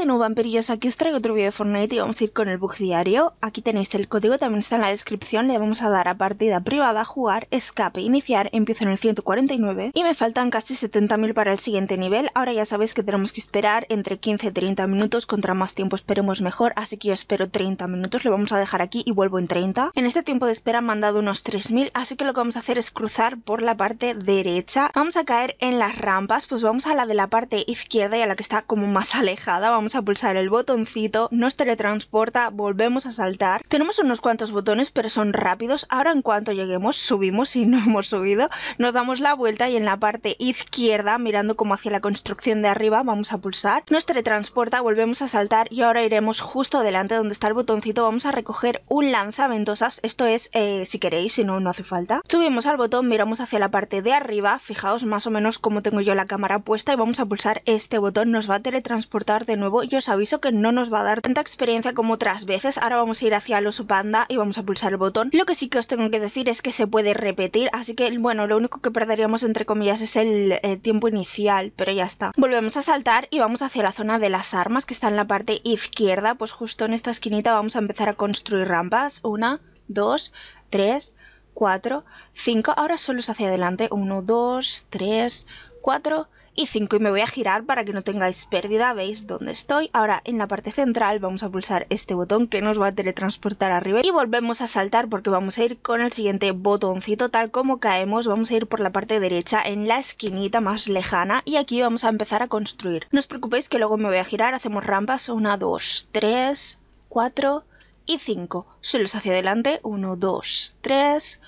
de nuevo, vampirillos, aquí os traigo otro vídeo de Fortnite y vamos a ir con el bug diario. Aquí tenéis el código, también está en la descripción. Le vamos a dar a partida privada, jugar, escape, iniciar. Empiezo en el 149 y me faltan casi 70.000 para el siguiente nivel. Ahora ya sabéis que tenemos que esperar entre 15 y 30 minutos. Contra más tiempo esperemos mejor, así que yo espero 30 minutos. Lo vamos a dejar aquí y vuelvo en 30. En este tiempo de espera me han dado unos 3.000, así que lo que vamos a hacer es cruzar por la parte derecha. Vamos a caer en las rampas, pues vamos a la de la parte izquierda y a la que está como más alejada. Vamos a pulsar el botoncito, nos teletransporta, volvemos a saltar. Tenemos unos cuantos botones, pero son rápidos. Ahora en cuanto lleguemos subimos, si no hemos subido, nos damos la vuelta y en la parte izquierda, mirando como hacia la construcción de arriba, vamos a pulsar, nos teletransporta, volvemos a saltar y ahora iremos justo delante donde está el botoncito. Vamos a recoger un lanzaventosas, esto es si queréis, si no, no hace falta. Subimos al botón, miramos hacia la parte de arriba, fijaos más o menos como tengo yo la cámara puesta y vamos a pulsar este botón, nos va a teletransportar de nuevo. Yo os aviso que no nos va a dar tanta experiencia como otras veces. Ahora vamos a ir hacia el oso panda y vamos a pulsar el botón. Lo que sí que os tengo que decir es que se puede repetir, así que bueno, lo único que perderíamos entre comillas es el tiempo inicial, pero ya está. Volvemos a saltar y vamos hacia la zona de las armas que está en la parte izquierda, pues justo en esta esquinita vamos a empezar a construir rampas. 1, 2, 3, 4, 5, ahora solo es hacia adelante, 1, 2, 3, 4 y 5, y me voy a girar para que no tengáis pérdida. ¿Veis dónde estoy? Ahora en la parte central vamos a pulsar este botón que nos va a teletransportar arriba y volvemos a saltar porque vamos a ir con el siguiente botoncito. Tal como caemos vamos a ir por la parte derecha en la esquinita más lejana y aquí vamos a empezar a construir. No os preocupéis que luego me voy a girar, hacemos rampas, 1, 2, 3, 4 y 5, solo es hacia adelante, 1, 2, 3,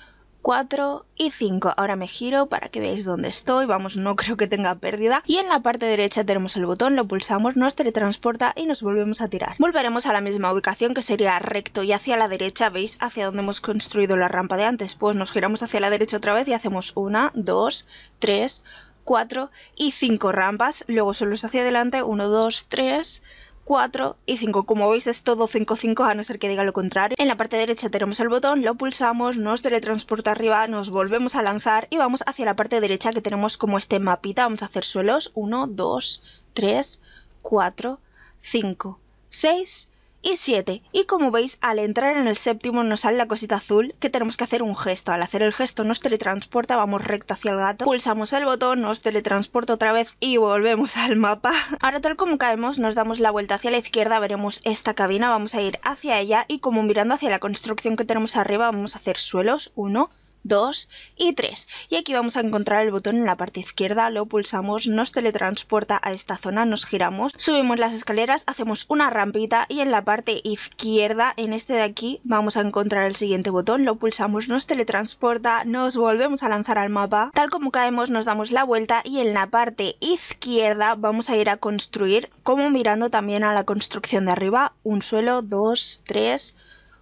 4 y 5. Ahora me giro para que veáis dónde estoy. Vamos, no creo que tenga pérdida. Y en la parte derecha tenemos el botón, lo pulsamos, nos teletransporta y nos volvemos a tirar. Volveremos a la misma ubicación que sería recto y hacia la derecha. ¿Veis hacia dónde hemos construido la rampa de antes? Pues nos giramos hacia la derecha otra vez y hacemos 1, 2, 3, 4 y 5 rampas. Luego solo es hacia adelante, 1, 2, 3, 4 y 5, como veis es todo 5, 5, a no ser que diga lo contrario. En la parte derecha tenemos el botón, lo pulsamos, nos teletransporta arriba, nos volvemos a lanzar y vamos hacia la parte derecha que tenemos como este mapita. Vamos a hacer suelos, 1, 2, 3, 4, 5, 6 y 7, y como veis al entrar en el séptimo nos sale la cosita azul que tenemos que hacer un gesto. Al hacer el gesto nos teletransporta, vamos recto hacia el gato, pulsamos el botón, nos teletransporta otra vez y volvemos al mapa. Ahora tal como caemos nos damos la vuelta hacia la izquierda, veremos esta cabina, vamos a ir hacia ella y como mirando hacia la construcción que tenemos arriba vamos a hacer suelos, 1, 2 y 3, y aquí vamos a encontrar el botón en la parte izquierda, lo pulsamos, nos teletransporta a esta zona, nos giramos, subimos las escaleras, hacemos una rampita y en la parte izquierda, en este de aquí, vamos a encontrar el siguiente botón, lo pulsamos, nos teletransporta, nos volvemos a lanzar al mapa. Tal como caemos nos damos la vuelta y en la parte izquierda vamos a ir a construir, como mirando también a la construcción de arriba, un suelo, 2, 3,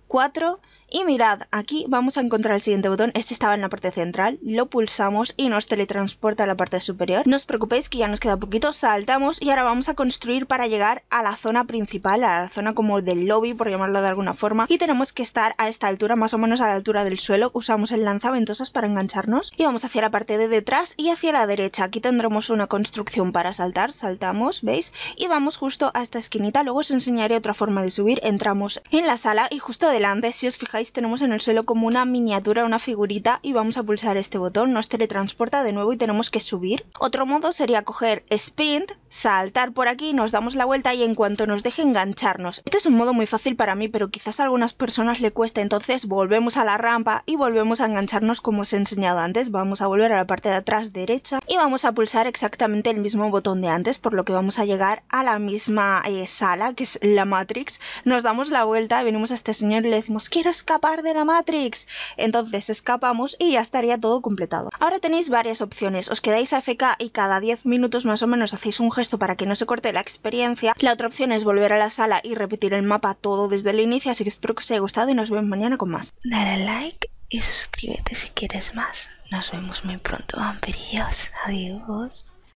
4. Y mirad, aquí vamos a encontrar el siguiente botón, este estaba en la parte central, lo pulsamos y nos teletransporta a la parte superior. No os preocupéis que ya nos queda poquito, saltamos y ahora vamos a construir para llegar a la zona principal, a la zona como del lobby, por llamarlo de alguna forma, y tenemos que estar a esta altura, más o menos a la altura del suelo. Usamos el lanzaventosas para engancharnos y vamos hacia la parte de detrás y hacia la derecha. Aquí tendremos una construcción para saltar, saltamos, ¿veis? Y vamos justo a esta esquinita, luego os enseñaré otra forma de subir. Entramos en la sala y justo delante, si os fijáis, tenemos en el suelo como una miniatura, una figurita, y vamos a pulsar este botón, nos teletransporta de nuevo y tenemos que subir. Otro modo sería coger sprint, saltar por aquí, nos damos la vuelta y en cuanto nos deje engancharnos. Este es un modo muy fácil para mí, pero quizás a algunas personas le cuesta, entonces volvemos a la rampa y volvemos a engancharnos como os he enseñado antes. Vamos a volver a la parte de atrás derecha y vamos a pulsar exactamente el mismo botón de antes, por lo que vamos a llegar a la misma sala, que es la Matrix. Nos damos la vuelta, venimos a este señor y le decimos quiero escapar de la Matrix, entonces escapamos y ya estaría todo completado. Ahora tenéis varias opciones, os quedáis AFK y cada 10 minutos más o menos hacéis un gesto para que no se corte la experiencia. La otra opción es volver a la sala y repetir el mapa todo desde el inicio, así que espero que os haya gustado y nos vemos mañana con más. Dale like y suscríbete si quieres más. Nos vemos muy pronto, vampirillos. Adiós.